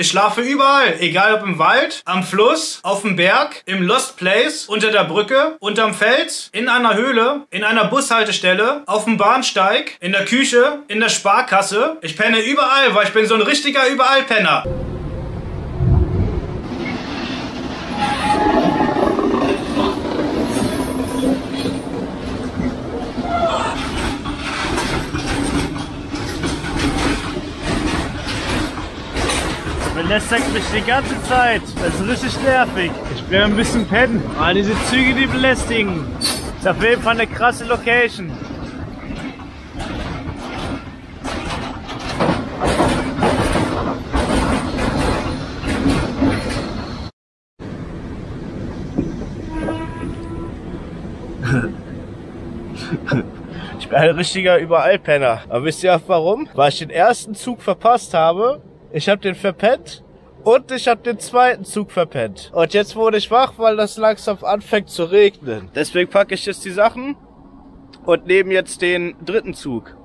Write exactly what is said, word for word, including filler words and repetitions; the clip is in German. Ich schlafe überall, egal ob im Wald, am Fluss, auf dem Berg, im Lost Place, unter der Brücke, unterm Fels, in einer Höhle, in einer Bushaltestelle, auf dem Bahnsteig, in der Küche, in der Sparkasse. Ich penne überall, weil ich bin so ein richtiger Überallpenner. Das zeigt mich die ganze Zeit. Das ist richtig nervig. Ich bleibe ein bisschen pennen. Ah, diese Züge, die belästigen. Das ist auf jeden Fall eine krasse Location. Ich bin ein richtiger Überallpenner. Aber wisst ihr auch warum? Weil ich den ersten Zug verpasst habe. Ich hab den verpennt und ich hab den zweiten Zug verpennt. Und jetzt wurde ich wach, weil das langsam anfängt zu regnen. Deswegen packe ich jetzt die Sachen und nehme jetzt den dritten Zug.